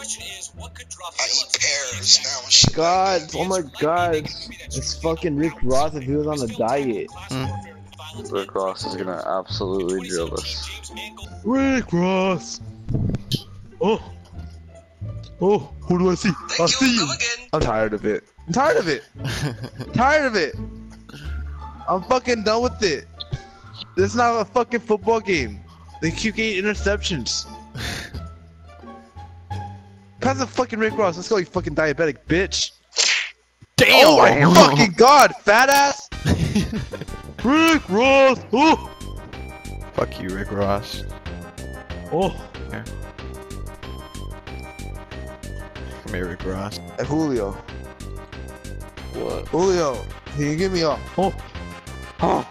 question is, what could drop I eat pears now and shit. God, oh my God, it's fucking Rick Ross if he was on a diet. Rick Ross is gonna absolutely drill us. Rick Ross! Oh! Oh, who do I see? I see you! I'm tired of it. I'm tired of it! I'm tired of it! I'm fucking done with it! This is not a fucking football game. They keep getting interceptions. Pass the fucking Rick Ross. Let's go, you fucking diabetic bitch. Damn! Oh my fucking God, fat ass! Rick Ross! Oh. Fuck you, Rick Ross. Oh. Here. Come here, Rick Ross. Hey, Julio. What? Julio, can you give me a... Oh. Oh.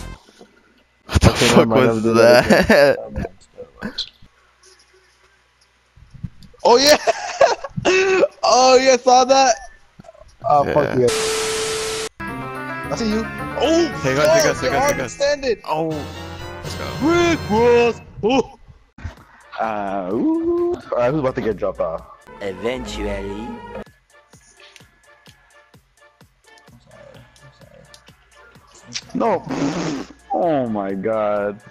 What the fuck was that? Oh yeah! Oh, you guys saw that? Oh, yeah. Fuck you. I see you. Oh! Take us. Oh! Let's go. Rick Ross! Oh! Ooh. Alright, who's about to get dropped off? Eventually. I'm sorry. No! Oh my God.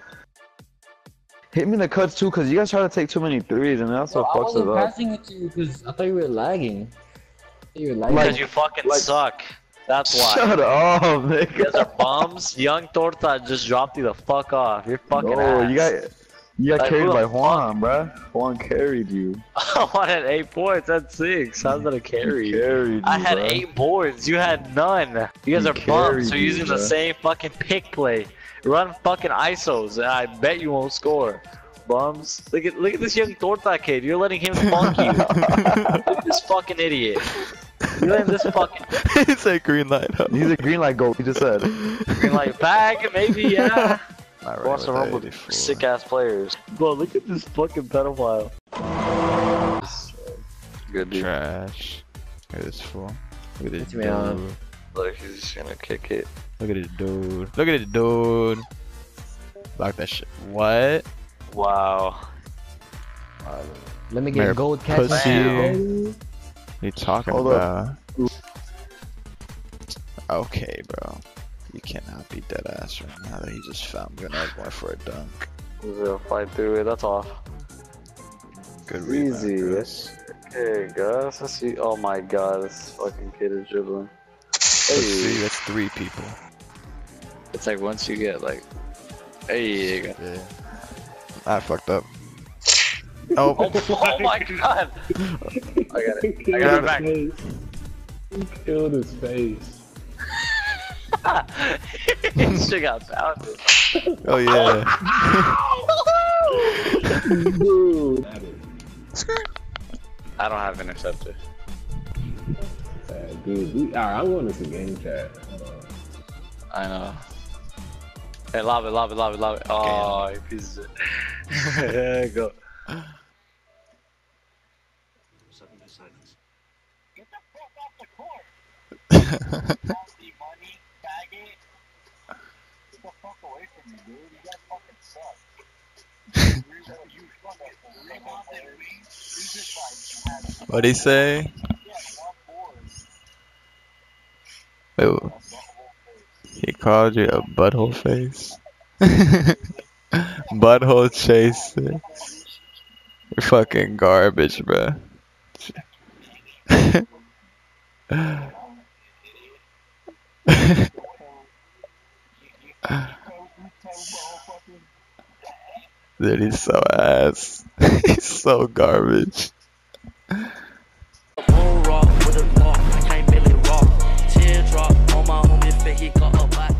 Hit me in the cuts too, cause you guys try to take too many threes, and that's what fucks it up. I wasn't passing it to you, cause I thought you were lagging. Cause you fucking suck. That's why. Shut up, nigga. You guys are bums. Young Torta just dropped you the fuck off. You're fucking ass. Oh, you got like, carried by Juan, bruh. Juan carried you. Juan had 8 points. That's 6. How's that a carry? I had 8 boards. You had none. You guys are bums. So you're using the same fucking pick play. Run fucking ISOs, and I bet you won't score, bums. Look at this Young Torta kid. You're letting him funk you. Look at this fucking idiot. You're letting this fucking. It's a green light. Up. He's a green light goal. He just said. Green light bag, maybe yeah. Right, watch the rumble with sick ass players. Bro, look at this fucking pedophile. Good dude. Trash. Look at this fool. Look at this. Look, he's just gonna kick it. Look at it, dude. Look at it, dude. Block that shit. What? Wow. Let me get a gold catch. What are you talking about? Okay, bro. You cannot be dead ass right now that he just found. I'm gonna have one for a dunk. He's gonna fight through it. That's off. Good rebound. Easy. Okay, guys. Let's see. Oh my God, this fucking kid is dribbling. Hey. That's 3 people. It's like once you get like, hey, yeah. I fucked up. Oh, oh my God! I got it. I got it back. He killed his face. She got pounded. Oh yeah. Dude. I don't have interceptor. Dude, alright, I'm going to the game chat. I know. Hey, love it. Oh, you piece of shit. There you go. Get the fuck off the court! Nasty money, faggot. Get the fuck away from me, dude. You guys fucking suck. You fucking suck. What'd he say? Ew. He called you a butthole face. Butthole chaser. You're fucking garbage, bro. Dude, he's so ass. He's so garbage. Drop on my homie, but he got a back.